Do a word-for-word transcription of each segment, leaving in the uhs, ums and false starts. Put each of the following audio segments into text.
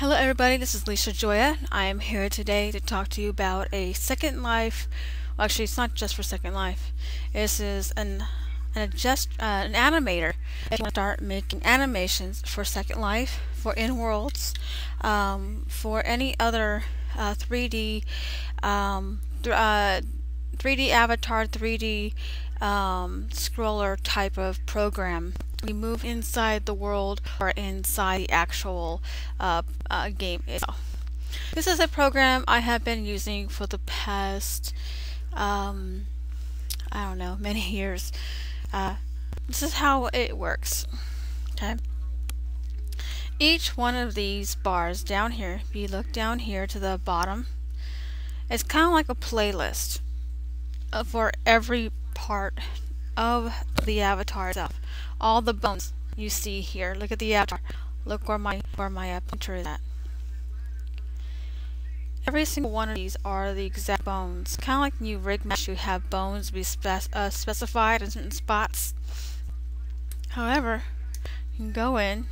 Hello everybody, this is Lisha Joya. I am here today to talk to you about a Second Life, well, actually it's not just for Second Life. This is an an, adjust, uh, an animator. If you want to start making animations for Second Life, for in-worlds, um, for any other uh, three D um, th uh, three D avatar, three D um, scroller type of program. We move inside the world or inside the actual uh, uh, game itself. This is a program I have been using for the past, um, I don't know, many years. Uh, this is how it works. Okay. Each one of these bars down here, if you look down here to the bottom, it's kind of like a playlist for every part of the avatar itself. All the bones you see here. Look at the avatar. Look where my where my pointer is at. Every single one of these are the exact bones. Kind of like when you rig mesh, you have bones be spec uh, specified in certain spots. However, you can go in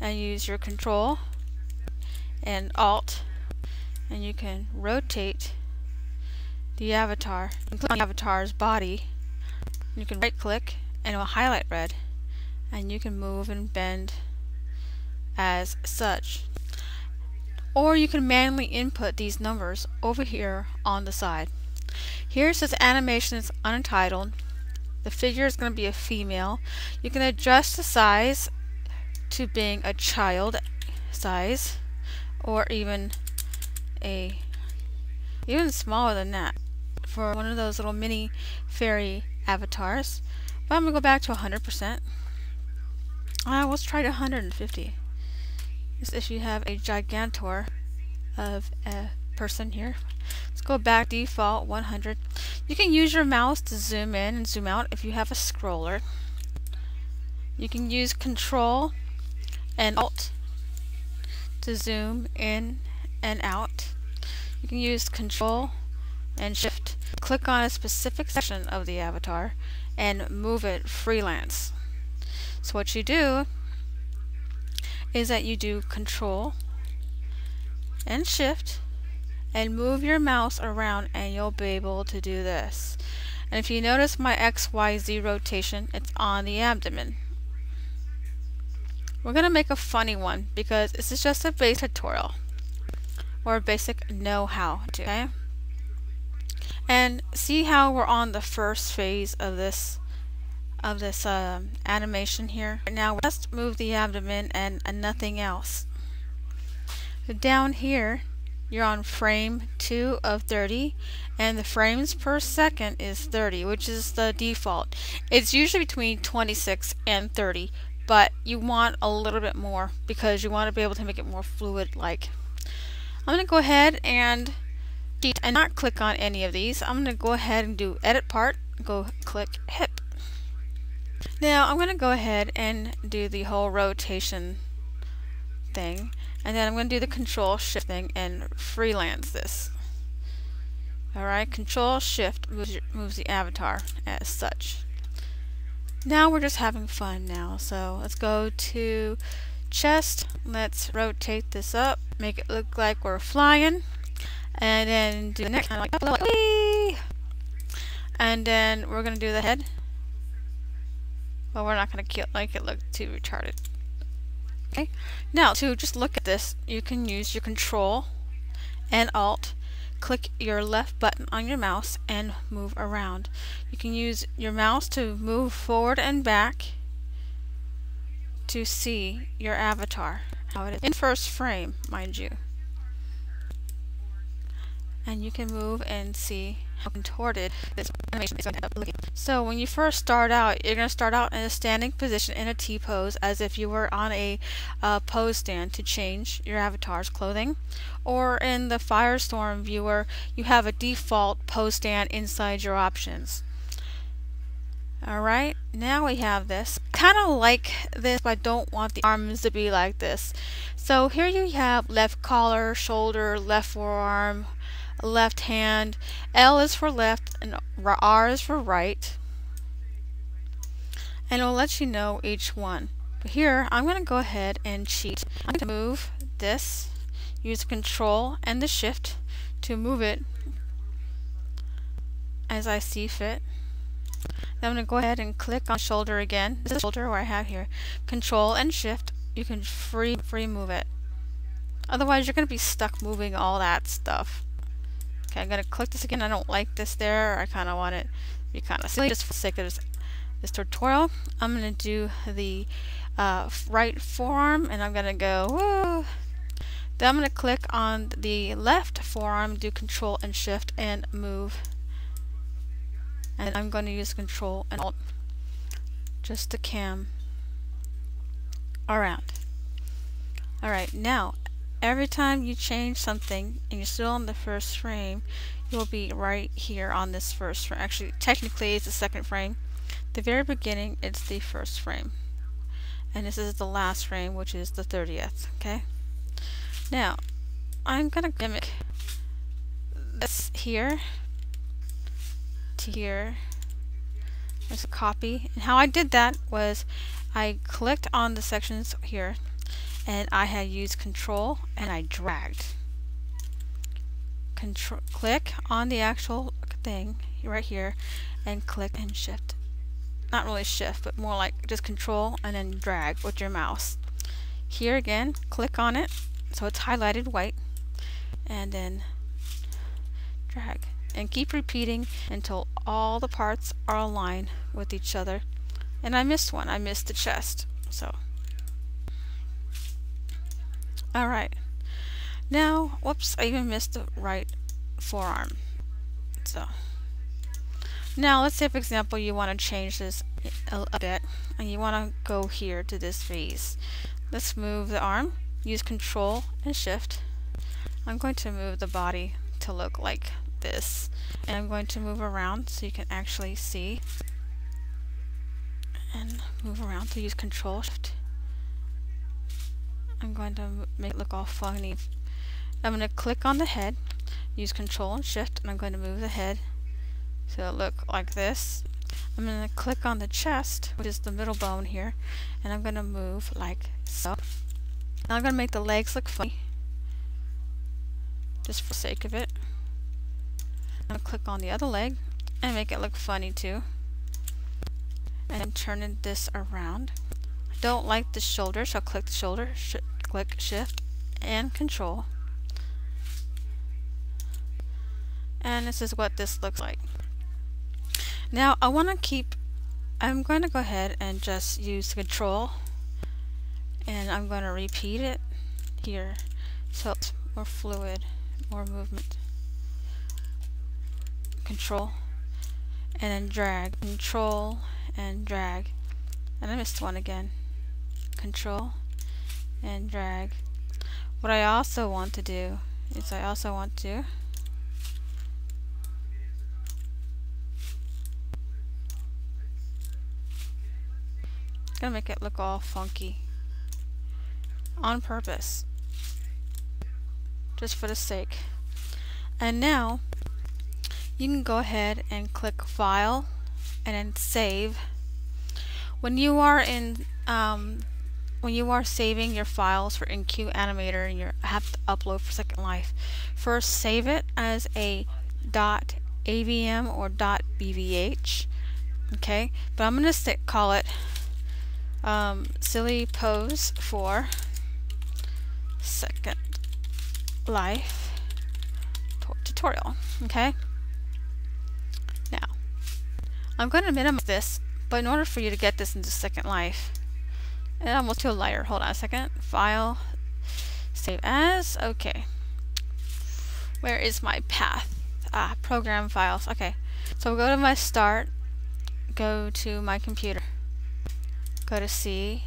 and use your Control and Alt, and you can rotate the avatar, including the avatar's body. You can right-click, and it will highlight red, and you can move and bend as such. Or you can manually input these numbers over here on the side. Here it says animation is untitled. The figure is going to be a female. You can adjust the size to being a child size, or even a even smaller than that for one of those little mini fairy avatars. But I'm going to go back to one hundred percent. Uh, let's try to one hundred fifty. Just if you have a gigantor of a person here. Let's go back default one hundred. You can use your mouse to zoom in and zoom out if you have a scroller. You can use Control and Alt to zoom in and out. You can use Control and Shift. Click on a specific section of the avatar and move it freelance. So what you do is that you do Control and Shift and move your mouse around, and you'll be able to do this. And if you notice my X Y Z rotation, it's on the abdomen. We're gonna make a funny one because this is just a basic tutorial or a basic know-how, okay? And see how we're on the first phase of this of this um, animation here. Now let's move the abdomen and, and nothing else. So down here you're on frame two of thirty, and the frames per second is thirty, which is the default. It's usually between twenty-six and thirty, but you want a little bit more because you want to be able to make it more fluid like. I'm gonna go ahead and and not click on any of these. I'm going to go ahead and do edit part, go click hip. Now I'm going to go ahead and do the whole rotation thing, and then I'm going to do the Control Shift thing and freelance this. Alright, Control Shift moves, your, moves the avatar as such. Now we're just having fun now, so let's go to chest. Let's rotate this up, make it look like we're flying. And then do the neck, kind of like, wee! And then we're gonna do the head. But we're not gonna kill, like it look too retarded. Okay. Now to just look at this, you can use your Control and Alt. Click your left button on your mouse and move around. You can use your mouse to move forward and back to see your avatar. How it is in first frame, mind you. And you can move and see how contorted this animation is going to end up looking. So when you first start out, you're going to start out in a standing position in a T-pose, as if you were on a uh, pose stand to change your avatar's clothing. Or in the Firestorm viewer, you have a default pose stand inside your options. Alright, now we have this. Kind of like this, but I don't want the arms to be like this. So here you have left collar, shoulder, left forearm, left hand. L is for left and R is for right, and it'll let you know each one. But here I'm going to go ahead and cheat. I'm going to move this, use control and the shift to move it as I see fit. Then I'm going to go ahead and click on shoulder again. This is the shoulder where I have here. Control and shift, you can free, free move it. Otherwise you're going to be stuck moving all that stuff. Okay, I'm going to click this again. I don't like this there. I kind of want it to be kind of silly just for the sake of this, this tutorial. I'm going to do the uh, right forearm and I'm going to go woo. Then I'm going to click on the left forearm, do control and shift and move. And I'm going to use control and alt just to cam around. Alright, now every time you change something and you're still on the first frame, you'll be right here on this first frame. Actually, technically it's the second frame. At the very beginning it's the first frame. And this is the last frame, which is the thirtieth. Okay? Now I'm going to mimic this here. Here, there's a copy, and how I did that was I clicked on the sections here and I had used control and I dragged. Control, click on the actual thing right here and click and shift. Not really shift, but more like just control and then drag with your mouse. Here again, click on it so it's highlighted white and then drag. And keep repeating until all the parts are aligned with each other. And I missed one. I missed the chest. So, alright. Now, whoops, I even missed the right forearm. So, now let's say, for example, you want to change this a, a bit and you want to go here to this phase. Let's move the arm. Use control and shift. I'm going to move the body to look like this, and I'm going to move around so you can actually see and move around to use control shift. I'm going to make it look all funny. I'm going to click on the head, use control and shift, and I'm going to move the head so it look like this. I'm going to click on the chest, which is the middle bone here, and I'm going to move like so. Now I'm going to make the legs look funny just for the sake of it. I'm going to click on the other leg and make it look funny too. And I'm turning this around. I don't like the shoulder, so I'll click the shoulder, sh click shift and control. And this is what this looks like. Now I want to keep, I'm going to go ahead and just use control and I'm going to repeat it here so it's more fluid, more movement. Control and then drag, control and drag, and I missed one again. Control and drag. What I also want to do is I also want to gonna make it look all funky on purpose just for the sake. And now you can go ahead and click File and then Save. When you are in, um, when you are saving your files for in QAnimator and you have to upload for Second Life, first save it as a .avm or .bvh. Okay, but I'm gonna stick, call it um, Silly Pose for Second Life Tutorial. Okay. I'm going to minimize this, but in order for you to get this into Second Life, and almost to a layer. Hold on a second. File, save as. Okay. Where is my path? Ah, program files. Okay. So we'll go to my start. Go to my computer. Go to C,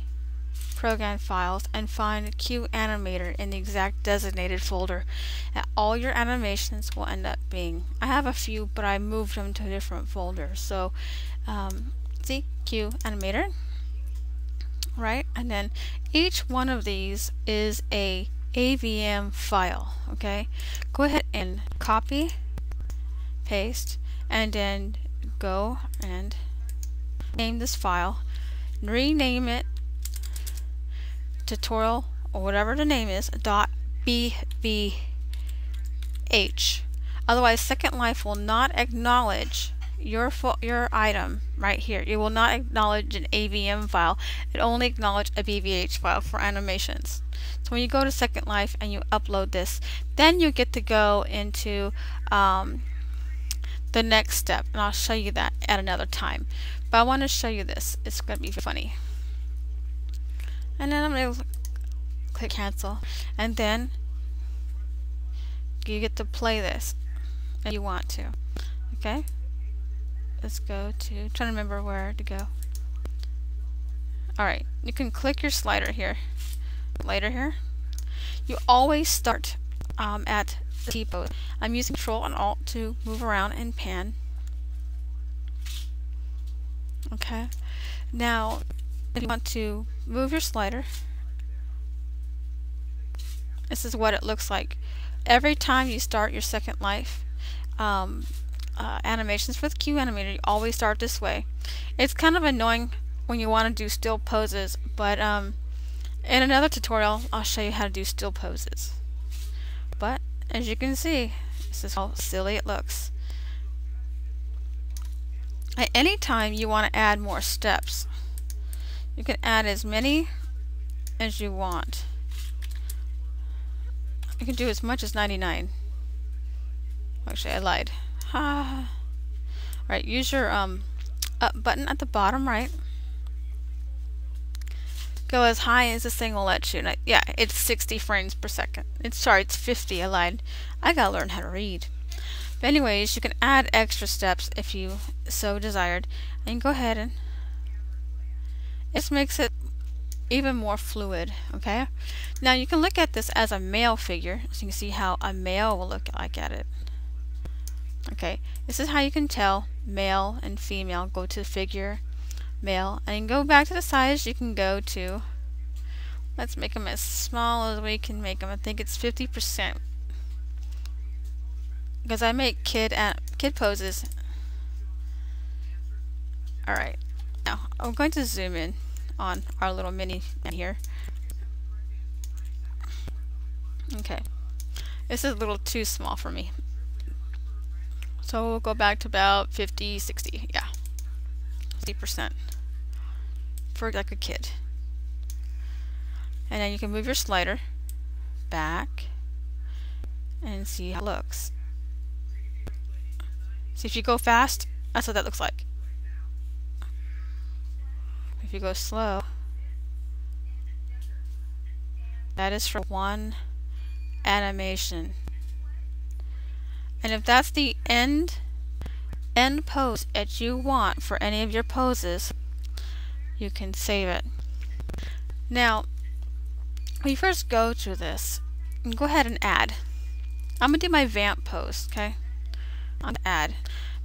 program files, and find QAnimator in the exact designated folder. And all your animations will end up being. I have a few, but I moved them to different folders. So, um, see, QAnimator, right? And then each one of these is a A V M file. Okay, go ahead and copy, paste, and then go and name this file, rename it. Tutorial or whatever the name is, dot B V H. Otherwise, Second Life will not acknowledge your your item right here. It will not acknowledge an A V M file. It only acknowledges a B V H file for animations. So when you go to Second Life and you upload this, then you get to go into um, the next step, and I'll show you that at another time. But I want to show you this. It's going to be funny. And then I'm going to click cancel, and then you get to play this if you want to. Okay, let's go to, I'm trying to remember where to go. Alright, you can click your slider here. Later here, you always start um, at the T-pose. I'm using Control and Alt to move around and pan. Okay, now if you want to move your slider, this is what it looks like every time you start your Second Life um, uh, animations with QAnimator. You always start this way. It's kind of annoying when you want to do still poses, but um, in another tutorial I'll show you how to do still poses. But as you can see, this is how silly it looks. At any time you want to add more steps, you can add as many as you want. You can do as much as ninety-nine. Actually, I lied. Ah. Right, use your um, up button at the bottom right. Go as high as this thing will let you. And I, yeah, it's sixty frames per second. It's sorry, it's fifty. I lied. I gotta learn how to read. But anyways, you can add extra steps if you so desired, and go ahead and it makes it even more fluid. Okay, now you can look at this as a male figure, so you can see how a male will look like at it. Okay, this is how you can tell male and female. Go to figure, male, and you can go back to the size. You can go to, let's make them as small as we can make them. I think it's fifty percent, because I make kid at kid poses. Alright, now I'm going to zoom in on our little mini man here. Okay, this is a little too small for me, so we'll go back to about fifty, sixty, yeah, sixty percent for like a kid. And then you can move your slider back and see how it looks. See, if you go fast, that's what that looks like. If you go slow, that is for one animation. And if that's the end end pose that you want for any of your poses, you can save it. Now when you first go to this, go ahead and add. I'm gonna do my vamp pose. Okay, I'm gonna add.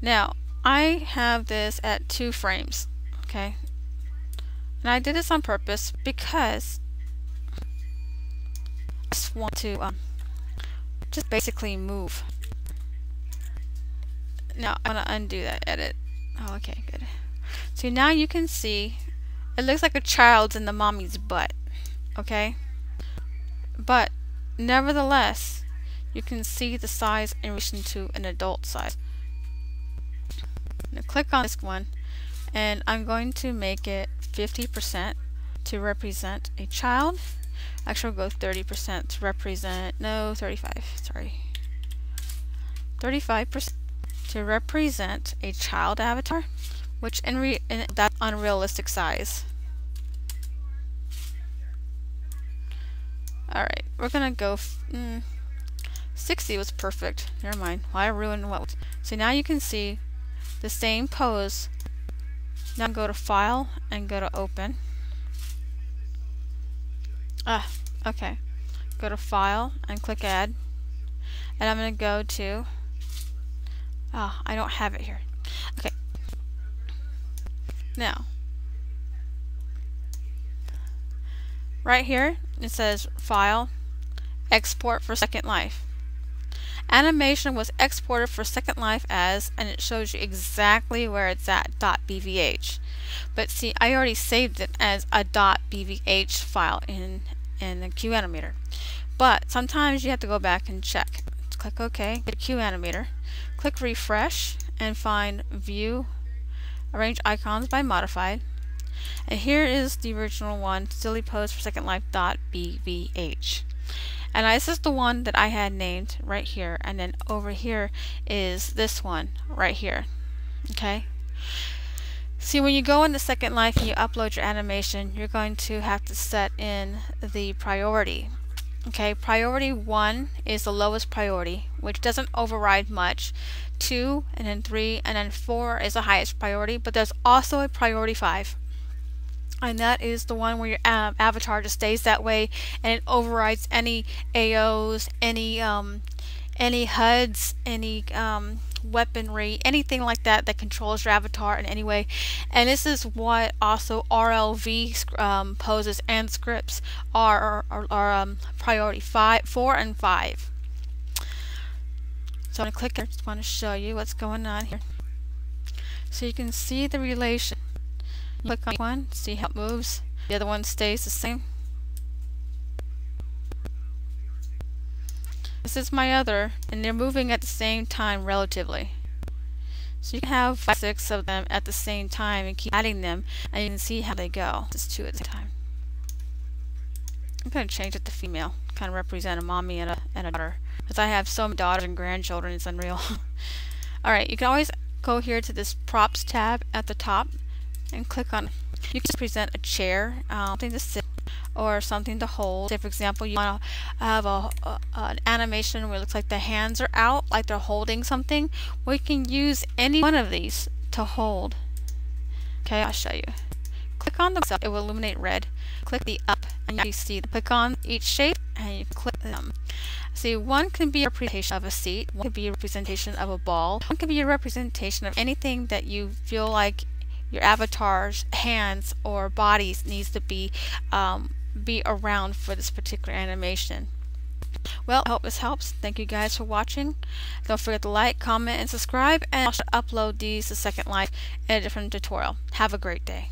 Now I have this at two frames. Okay, and I did this on purpose because I just want to um, just basically move. Now I want to undo that edit. Oh, okay, good. So now you can see it looks like a child's in the mommy's butt. Okay, but nevertheless you can see the size in relation to an adult size. Now click on this one, and I'm going to make it fifty percent to represent a child. Actually, we'll go thirty percent to represent, no, thirty-five, sorry. thirty-five percent to represent a child avatar, which in re in that unrealistic size. Alright, we're gonna go, f mm, sixty was perfect. Never mind. Well, I ruined what. So now you can see the same pose. Now go to File and go to Open. Ah, okay. Go to File and click Add. And I'm going to go to, ah, I don't have it here. Okay. Now, right here it says File, Export for Second Life. Animation was exported for Second Life as, and it shows you exactly where it's at, .bvh. But see, I already saved it as a .bvh file in and then QAnimator. But sometimes you have to go back and check. Click OK, hit QAnimator, click refresh, and find View, Arrange Icons by Modified. And here is the original one, Silly Pose for Second Life .bvh. And this is the one that I had named right here, and then over here is this one right here. Okay. See, when you go into Second Life and you upload your animation, you're going to have to set in the priority. Okay, priority one is the lowest priority, which doesn't override much. Two, and then three, and then four is the highest priority, but there's also a priority five. And that is the one where your um, avatar just stays that way, and it overrides any A Os, any um, any H U Ds, any um, weaponry, anything like that that controls your avatar in any way. And this is what also R L V um, poses and scripts are, are, are um, priority five, four, and five. So I'm gonna click here. Just want to show you what's going on here, so you can see the relation. Click on one, see how it moves. The other one stays the same. This is my other, and they're moving at the same time relatively. So you can have five, six of them at the same time and keep adding them, and you can see how they go. Just two at the time. I'm going to change it to female, kind of represent a mommy and a, and a daughter, because I have so many daughters and grandchildren, it's unreal. Alright, you can always go here to this props tab at the top and click on it. You can just present a chair, um, something to sit, or something to hold. Say, for example, you want to have a, a, an animation where it looks like the hands are out, like they're holding something. We can use any one of these to hold. Okay, I'll show you. Click on the up, it will illuminate red. Click the up, and you see. Click on each shape, and you click them. See, one can be a representation of a seat, one can be a representation of a ball, one can be a representation of anything that you feel like your avatar's hands or bodies needs to be um, be around for this particular animation. Well, I hope this helps. Thank you guys for watching. Don't forget to like, comment, and subscribe, and I'll upload these to Second Life in a different tutorial. Have a great day.